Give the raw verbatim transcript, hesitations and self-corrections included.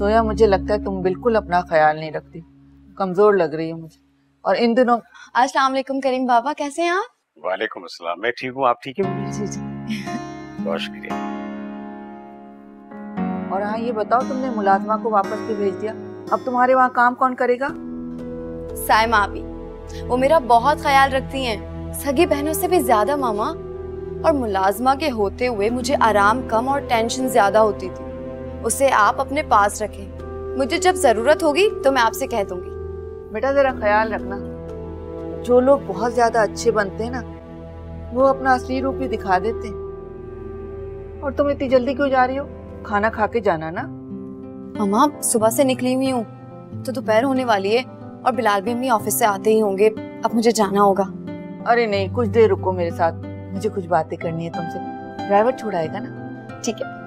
सोया, मुझे लगता है तुम बिल्कुल अपना ख्याल नहीं रखती, कमजोर लग रही हो मुझे। और इन दिनों अस्सलाम वालेकुम करीम बाबा, कैसे हैं आप? वालेकुम अस्सलाम, मैं ठीक हूँ, आप ठीक हैं? जी जी, बहुत शुक्रिया। और हाँ ये बताओ, तुमने मुलाजमा को वापस भी भेज दिया, अब तुम्हारे वहाँ काम कौन करेगा? सायमा आपी, वो मेरा बहुत ख्याल रखती हैं, सगी बहनों से भी ज्यादा मामा। और मुलाजमा के होते हुए मुझे आराम कम और टेंशन ज्यादा होती थी, उसे आप अपने पास रखें, मुझे जब जरूरत होगी तो मैं आपसे कह दूंगी। बेटा जरा ख्याल रखना, जो लोग बहुत ज्यादा अच्छे बनते हैं ना, वो अपना असली रूप भी दिखा देते हैं। और तुम इतनी जल्दी क्यों जा रही हो? खाना खा के जाना ना। मामा सुबह से निकली हुई हूँ तो दोपहर होने वाली है, और बिलाल भी अपनी ऑफिस से आते ही होंगे, अब मुझे जाना होगा। अरे नहीं, कुछ देर रुको मेरे साथ, मुझे कुछ बातें करनी है तुमसे, ड्राइवर छोड़ाएगा ना? ठीक है।